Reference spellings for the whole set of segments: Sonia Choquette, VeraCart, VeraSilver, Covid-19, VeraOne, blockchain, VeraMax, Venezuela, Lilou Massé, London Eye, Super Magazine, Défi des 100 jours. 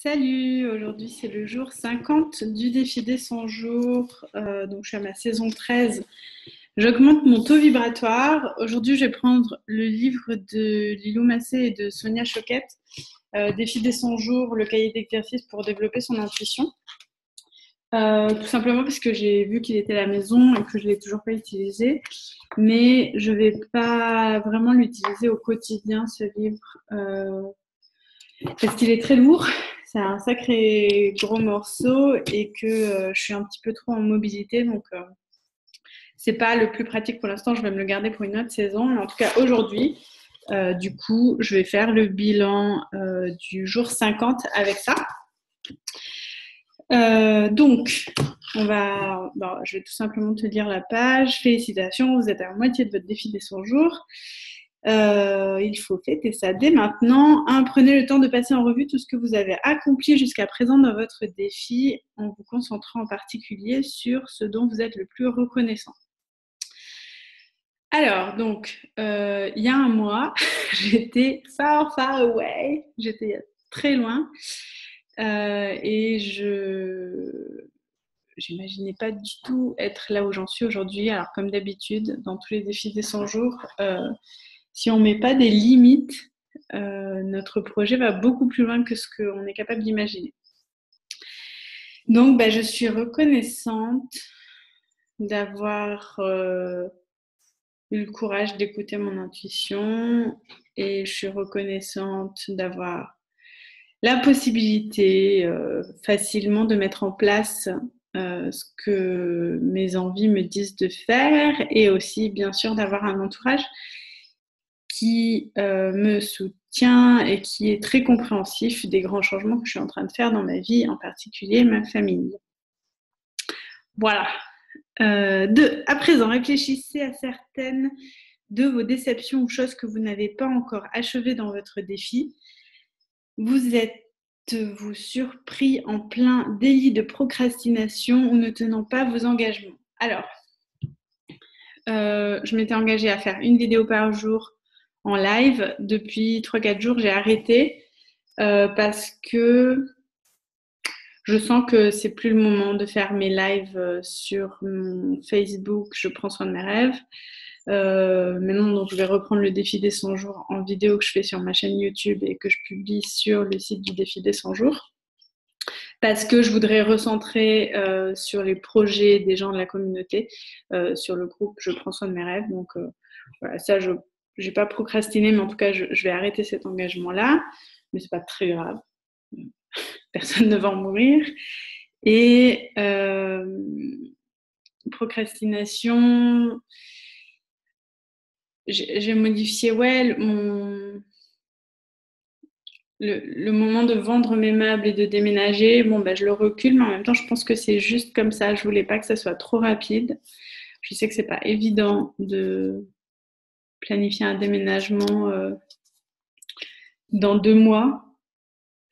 Salut, aujourd'hui c'est le jour 50 du défilé 100 jours, donc je suis à ma saison 13, j'augmente mon taux vibratoire. Aujourd'hui je vais prendre le livre de Lilou Massé et de Sonia Choquette, défilé 100 jours, le cahier d'exercice pour développer son intuition, tout simplement parce que j'ai vu qu'il était à la maison et que je ne l'ai toujours pas utilisé, mais je ne vais pas vraiment l'utiliser au quotidien ce livre, parce qu'il est très lourd. C'est un sacré gros morceau et que je suis un petit peu trop en mobilité, donc c'est pas le plus pratique pour l'instant. Je vais me le garder pour une autre saison, mais en tout cas aujourd'hui, du coup, je vais faire le bilan du jour 50 avec ça. Donc, je vais tout simplement te lire la page. Félicitations, vous êtes à la moitié de votre défi des 100 jours. Il faut fêter ça dès maintenant. Prenez le temps de passer en revue tout ce que vous avez accompli jusqu'à présent dans votre défi en vous concentrant en particulier sur ce dont vous êtes le plus reconnaissant. Alors, donc, il y a un mois, j'étais far away, j'étais très loin et j'imaginais pas du tout être là où j'en suis aujourd'hui. Alors, comme d'habitude, dans tous les défis des 100 jours, si on ne met pas des limites, notre projet va beaucoup plus loin que ce qu'on est capable d'imaginer. Donc, je suis reconnaissante d'avoir eu le courage d'écouter mon intuition et je suis reconnaissante d'avoir la possibilité facilement de mettre en place ce que mes envies me disent de faire et aussi, bien sûr, d'avoir un entourage qui me soutient et qui est très compréhensif des grands changements que je suis en train de faire dans ma vie, en particulier ma famille. Voilà. À présent, réfléchissez à certaines de vos déceptions ou choses que vous n'avez pas encore achevées dans votre défi. Vous surpris en plein délit de procrastination ou ne tenant pas vos engagements. Alors, je m'étais engagée à faire une vidéo par jour en live. Depuis 3-4 jours, j'ai arrêté parce que je sens que c'est plus le moment de faire mes lives sur mon Facebook. Je prends soin de mes rêves. Maintenant, donc, je vais reprendre le défi des 100 jours en vidéo que je fais sur ma chaîne YouTube et que je publie sur le site du défi des 100 jours parce que je voudrais recentrer sur les projets des gens de la communauté, sur le groupe Je prends soin de mes rêves. Donc voilà, ça, je n'ai pas procrastiné, mais en tout cas, je vais arrêter cet engagement-là. Mais ce n'est pas très grave. Personne ne va en mourir. Et procrastination... J'ai modifié le moment de vendre mes meubles et de déménager. Je le recule, mais en même temps, je pense que c'est juste comme ça. Je ne voulais pas que ça soit trop rapide. Je sais que ce n'est pas évident de planifier un déménagement dans 2 mois.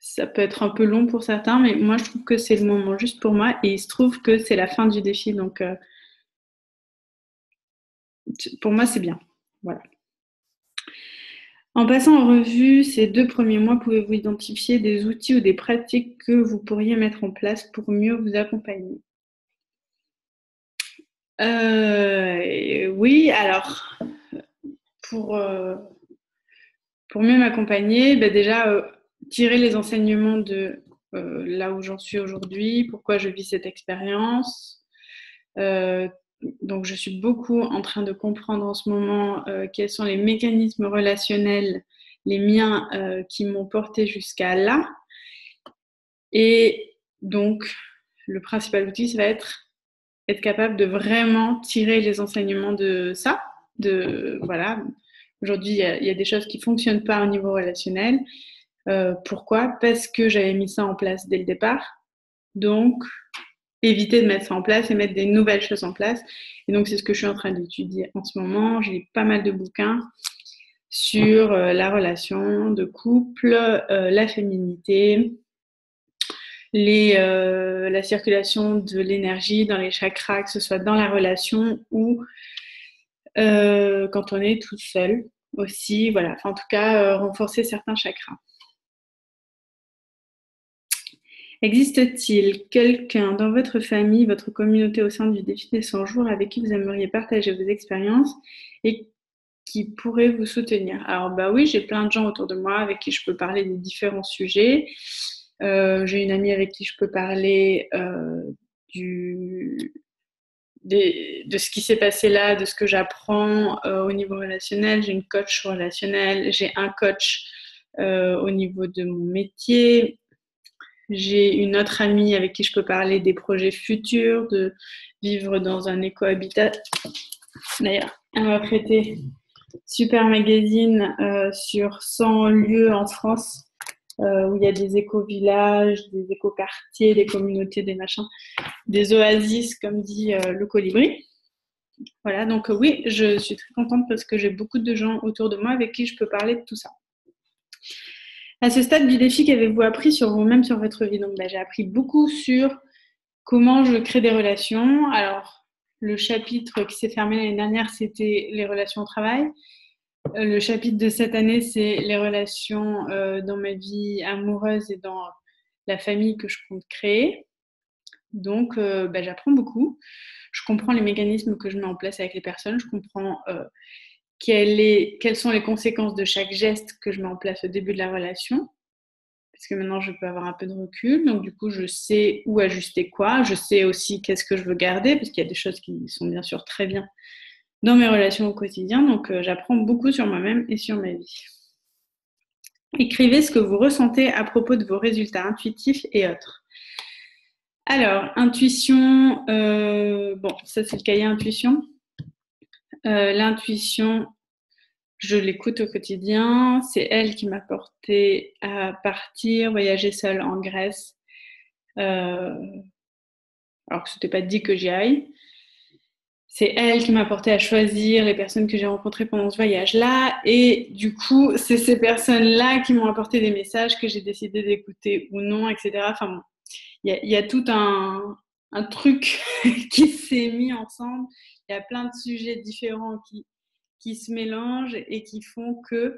Ça peut être un peu long pour certains, mais moi, je trouve que c'est le moment juste pour moi. Et il se trouve que c'est la fin du défi. Donc, pour moi, c'est bien. Voilà. En passant en revue ces 2 premiers mois, pouvez-vous identifier des outils ou des pratiques que vous pourriez mettre en place pour mieux vous accompagner? Oui, alors, pour mieux m'accompagner, déjà, tirer les enseignements de là où j'en suis aujourd'hui, pourquoi je vis cette expérience. Donc, je suis beaucoup en train de comprendre en ce moment quels sont les mécanismes relationnels, les miens, qui m'ont porté jusqu'à là. Et donc, le principal outil, ça va être capable de vraiment tirer les enseignements de ça. Voilà. Aujourd'hui, il y a des choses qui ne fonctionnent pas au niveau relationnel. Pourquoi ? Parce que j'avais mis ça en place dès le départ. Donc... éviter de mettre ça en place et mettre des nouvelles choses en place. Et donc, c'est ce que je suis en train d'étudier en ce moment. J'ai pas mal de bouquins sur la relation de couple, la féminité, la circulation de l'énergie dans les chakras, que ce soit dans la relation ou quand on est tout seul aussi. Voilà. Enfin, en tout cas, renforcer certains chakras. Existe-t-il quelqu'un dans votre famille, votre communauté au sein du défi des 100 jours avec qui vous aimeriez partager vos expériences et qui pourrait vous soutenir? Alors, bah oui, j'ai plein de gens autour de moi avec qui je peux parler de différents sujets. J'ai une amie avec qui je peux parler de ce qui s'est passé là, de ce que j'apprends au niveau relationnel. J'ai une coach relationnelle, j'ai un coach au niveau de mon métier. J'ai une autre amie avec qui je peux parler des projets futurs, de vivre dans un éco-habitat. D'ailleurs, elle m'a prêté Super Magazine sur 100 lieux en France où il y a des éco-villages, des éco-quartiers, des communautés, des machins, des oasis, comme dit le colibri. Voilà, donc oui, je suis très contente parce que j'ai beaucoup de gens autour de moi avec qui je peux parler de tout ça. À ce stade du défi, qu'avez-vous appris sur vous-même, sur votre vie? Donc, j'ai appris beaucoup sur comment je crée des relations. Alors, le chapitre qui s'est fermé l'année dernière, c'était les relations au travail. Le chapitre de cette année, c'est les relations dans ma vie amoureuse et dans la famille que je compte créer. Donc, j'apprends beaucoup. Je comprends les mécanismes que je mets en place avec les personnes. Je comprends... quelles sont les conséquences de chaque geste que je mets en place au début de la relation, parce que maintenant je peux avoir un peu de recul, donc du coup je sais où ajuster quoi, je sais aussi qu'est-ce que je veux garder, parce qu'il y a des choses qui sont bien sûr très bien dans mes relations au quotidien, donc j'apprends beaucoup sur moi-même et sur ma vie. Écrivez ce que vous ressentez à propos de vos résultats intuitifs et autres. Alors, intuition, ça c'est le cahier intuition. L'intuition, je l'écoute au quotidien. C'est elle qui m'a portée à partir, voyager seule en Grèce. Alors que ce n'était pas dit que j'y aille. C'est elle qui m'a portée à choisir les personnes que j'ai rencontrées pendant ce voyage-là. Et du coup, c'est ces personnes-là qui m'ont apporté des messages que j'ai décidé d'écouter ou non, etc. Enfin bon, il y a tout un truc qui s'est mis ensemble. Il y a plein de sujets différents qui se mélangent et qui font que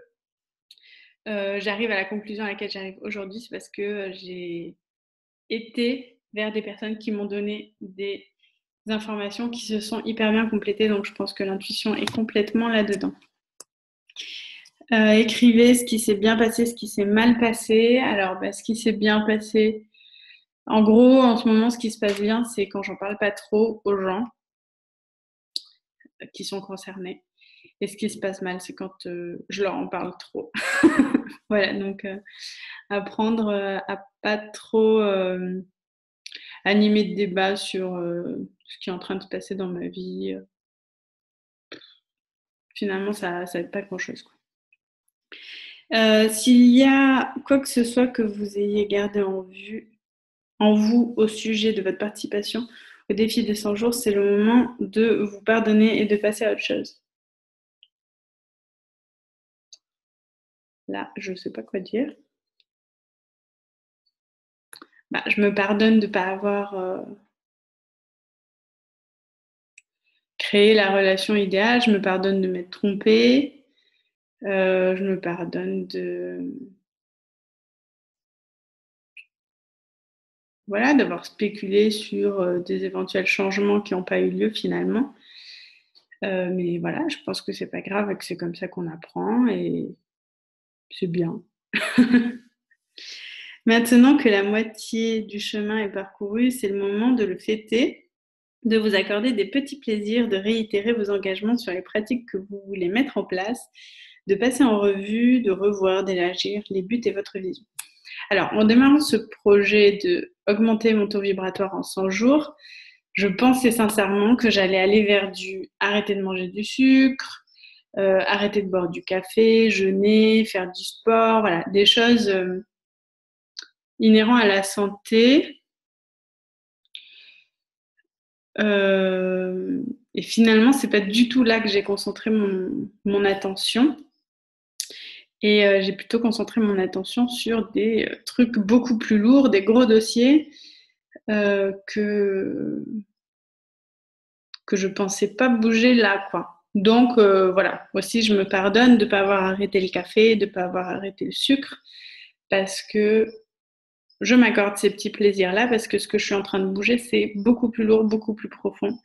j'arrive à la conclusion à laquelle j'arrive aujourd'hui. C'est parce que j'ai été vers des personnes qui m'ont donné des informations qui se sont hyper bien complétées. Donc, je pense que l'intuition est complètement là-dedans. Écrivez ce qui s'est bien passé, ce qui s'est mal passé. Alors, ce qui s'est bien passé... En gros, en ce moment, ce qui se passe bien, c'est quand j'en parle pas trop aux gens qui sont concernés. Et ce qui se passe mal, c'est quand je leur en parle trop. Voilà, donc apprendre à pas trop animer de débat sur ce qui est en train de se passer dans ma vie. Finalement, ça aide pas grand-chose, quoi. S'il y a quoi que ce soit que vous ayez gardé en vous au sujet de votre participation au défi des 100 jours, c'est le moment de vous pardonner et de passer à autre chose. Là, je ne sais pas quoi dire. Je me pardonne de ne pas avoir créé la relation idéale. Je me pardonne de m'être trompée. Je me pardonne de... Voilà, d'avoir spéculé sur des éventuels changements qui n'ont pas eu lieu finalement. Mais voilà, je pense que c'est pas grave et que c'est comme ça qu'on apprend et c'est bien. Maintenant que la moitié du chemin est parcourue, c'est le moment de le fêter, de vous accorder des petits plaisirs, de réitérer vos engagements sur les pratiques que vous voulez mettre en place, de passer en revue, de revoir, d'élargir les buts et votre vision. Alors, en démarrant ce projet d'augmenter mon taux vibratoire en 100 jours, je pensais sincèrement que j'allais aller vers du arrêter de manger du sucre, arrêter de boire du café, jeûner, faire du sport, voilà, des choses inhérentes à la santé. Et finalement, c'est pas du tout là que j'ai concentré mon attention. Et j'ai plutôt concentré mon attention sur des trucs beaucoup plus lourds, des gros dossiers que je pensais pas bouger là, quoi. Donc, voilà, aussi je me pardonne de ne pas avoir arrêté le café, de ne pas avoir arrêté le sucre, parce que je m'accorde ces petits plaisirs-là parce que ce que je suis en train de bouger, c'est beaucoup plus lourd, beaucoup plus profond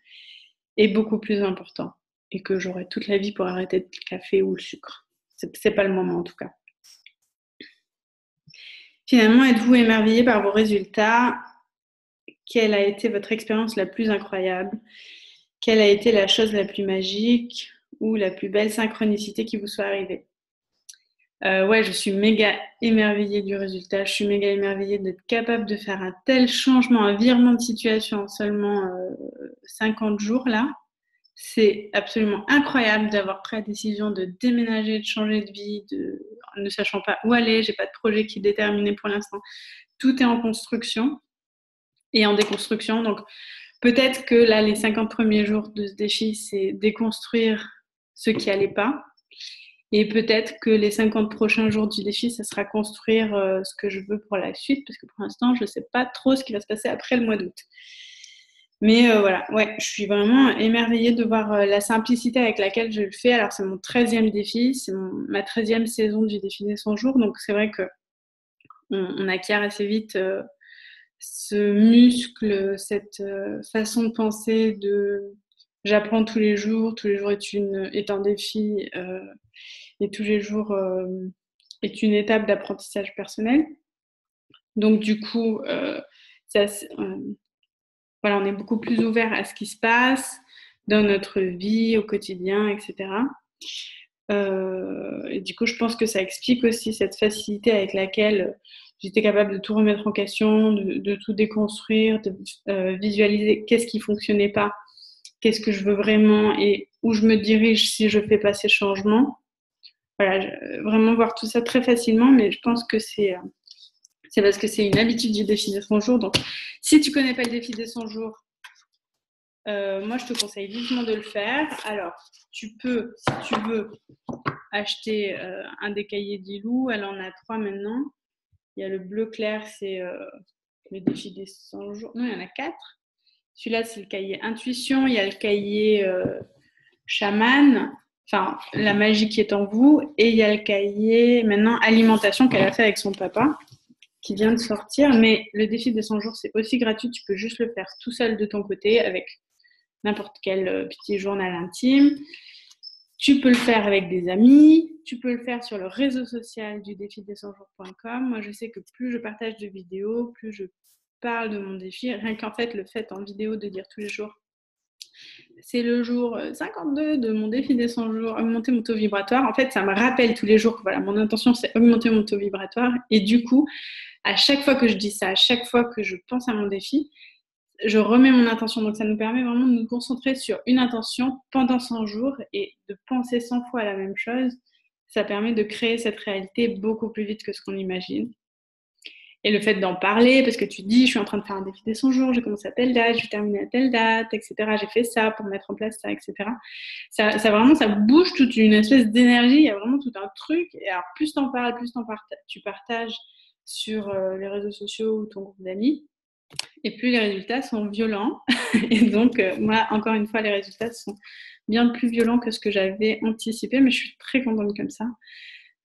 et beaucoup plus important. Et que j'aurai toute la vie pour arrêter le café ou le sucre. C'est pas le moment en tout cas. Finalement, êtes-vous émerveillé par vos résultats? Quelle a été votre expérience la plus incroyable? Quelle a été la chose la plus magique ou la plus belle synchronicité qui vous soit arrivée? Ouais, je suis méga émerveillée du résultat. Je suis méga émerveillée d'être capable de faire un tel changement, un virement de situation en seulement 50 jours là. C'est absolument incroyable d'avoir pris la décision de déménager, de changer de vie, ne sachant pas où aller. J'ai pas de projet qui est déterminé pour l'instant. Tout est en construction et en déconstruction. Donc, peut-être que là, les 50 premiers jours de ce défi, c'est déconstruire ce qui n'allait pas. Et peut-être que les 50 prochains jours du défi, ça sera construire ce que je veux pour la suite. Parce que pour l'instant, je ne sais pas trop ce qui va se passer après le mois d'août. Mais voilà, ouais, je suis vraiment émerveillée de voir la simplicité avec laquelle je le fais. Alors, c'est mon 13e défi, c'est ma 13e saison du défi des 100 jours. Donc, c'est vrai qu'on acquiert assez vite ce muscle, cette façon de penser de « j'apprends tous les jours est un défi et tous les jours est une étape d'apprentissage personnel ». Donc, du coup, voilà, on est beaucoup plus ouvert à ce qui se passe dans notre vie, au quotidien, etc. Et du coup, je pense que ça explique aussi cette facilité avec laquelle j'étais capable de tout remettre en question, de tout déconstruire, de visualiser qu'est-ce qui ne fonctionnait pas, qu'est-ce que je veux vraiment et où je me dirige si je ne fais pas ces changements. Voilà, vraiment voir tout ça très facilement, mais je pense que c'est parce que c'est une habitude du défi des 100 jours. Donc, si tu ne connais pas le défi des 100 jours, moi, je te conseille vivement de le faire. Alors, tu peux, si tu veux, acheter un des cahiers Lilou. Elle en a 3 maintenant. Il y a le bleu clair, c'est le défi des 100 jours. Non, il y en a 4. Celui-là, c'est le cahier Intuition. Il y a le cahier Chaman. Enfin, la magie qui est en vous. Et il y a le cahier, maintenant, Alimentation qu'elle a fait avec son papa, qui vient de sortir, mais le défi des 100 jours, c'est aussi gratuit, tu peux juste le faire tout seul de ton côté, avec n'importe quel petit journal intime. Tu peux le faire avec des amis, tu peux le faire sur le réseau social du défi des 100 jours.com. Moi, je sais que plus je partage de vidéos, plus je parle de mon défi, rien qu'en fait, le fait en vidéo de dire tous les jours, c'est le jour 52 de mon défi des 100 jours, augmenter mon taux vibratoire. En fait, ça me rappelle tous les jours que voilà, mon intention, c'est augmenter mon taux vibratoire. Et du coup, à chaque fois que je dis ça, à chaque fois que je pense à mon défi, je remets mon intention. Donc, ça nous permet vraiment de nous concentrer sur une intention pendant 100 jours et de penser 100 fois à la même chose. Ça permet de créer cette réalité beaucoup plus vite que ce qu'on imagine. Et le fait d'en parler, parce que tu dis, je suis en train de faire un défi des 100 jours, j'ai commencé à telle date, j'ai terminé à telle date, etc. J'ai fait ça pour mettre en place ça, etc. Ça vraiment, ça bouge toute une espèce d'énergie, il y a vraiment tout un truc. Et alors, plus t'en parles, plus tu partages sur les réseaux sociaux ou ton groupe d'amis, et plus les résultats sont violents. Et donc, moi, encore une fois, les résultats sont bien plus violents que ce que j'avais anticipé, mais je suis très contente comme ça.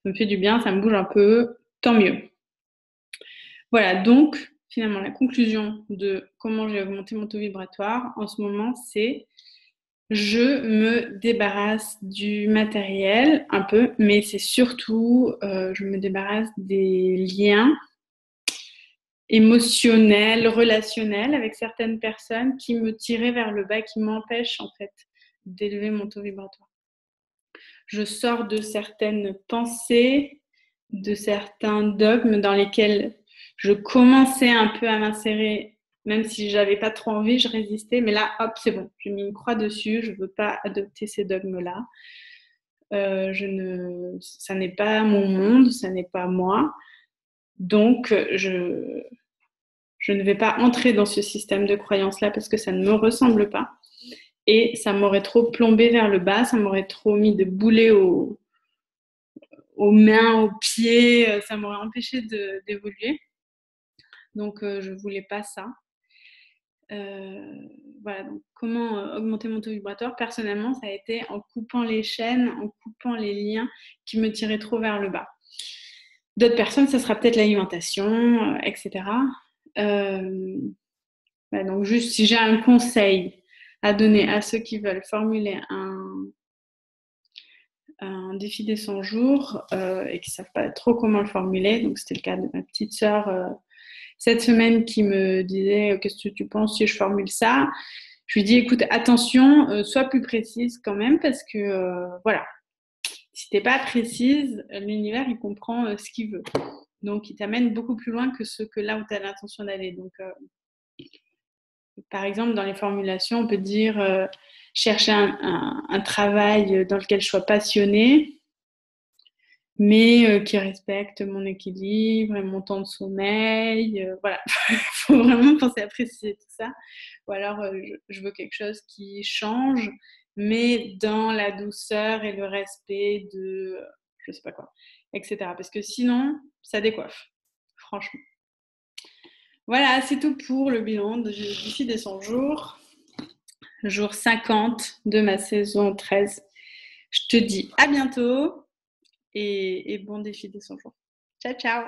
Ça me fait du bien, ça me bouge un peu, tant mieux. Voilà, donc, finalement, la conclusion de comment j'ai augmenté mon taux vibratoire en ce moment, c'est je me débarrasse du matériel un peu, mais c'est surtout je me débarrasse des liens émotionnels, relationnels avec certaines personnes qui me tiraient vers le bas, qui m'empêchent en fait d'élever mon taux vibratoire. Je sors de certaines pensées, de certains dogmes dans lesquels je commençais un peu à m'insérer, même si je n'avais pas trop envie, je résistais. Mais là, hop, c'est bon, j'ai mis une croix dessus, je ne veux pas adopter ces dogmes-là. Ça n'est pas mon monde, ça n'est pas moi. Donc, je ne vais pas entrer dans ce système de croyances-là parce que ça ne me ressemble pas. Et ça m'aurait trop plombé vers le bas, ça m'aurait trop mis de boulets aux mains, aux pieds, ça m'aurait empêché d'évoluer. Donc, je ne voulais pas ça. Voilà, donc comment augmenter mon taux vibratoire? Personnellement, ça a été en coupant les chaînes, en coupant les liens qui me tiraient trop vers le bas. D'autres personnes, ça sera peut-être l'alimentation, etc. Bah donc juste, si j'ai un conseil à donner à ceux qui veulent formuler un défi des 100 jours et qui ne savent pas trop comment le formuler, donc c'était le cas de ma petite sœur cette semaine qui me disait « Qu'est-ce que tu penses si je formule ça ?» Je lui dis « Écoute, attention, sois plus précise quand même parce que voilà, si tu n'es pas précise, l'univers il comprend ce qu'il veut. Donc, il t'amène beaucoup plus loin que ce que là où tu as l'intention d'aller. Donc, par exemple, dans les formulations, on peut dire chercher un travail dans lequel je sois passionnée, mais qui respecte mon équilibre et mon temps de sommeil. Voilà, il faut vraiment penser à préciser tout ça. Ou alors, je veux quelque chose qui change, mais dans la douceur et le respect de je ne sais pas quoi, etc. Parce que sinon, ça décoiffe, franchement. Voilà, c'est tout pour le bilan du défi des 100 jours. Jour 50 de ma saison 13. Je te dis à bientôt et bon défi des 100 jours. Ciao, ciao.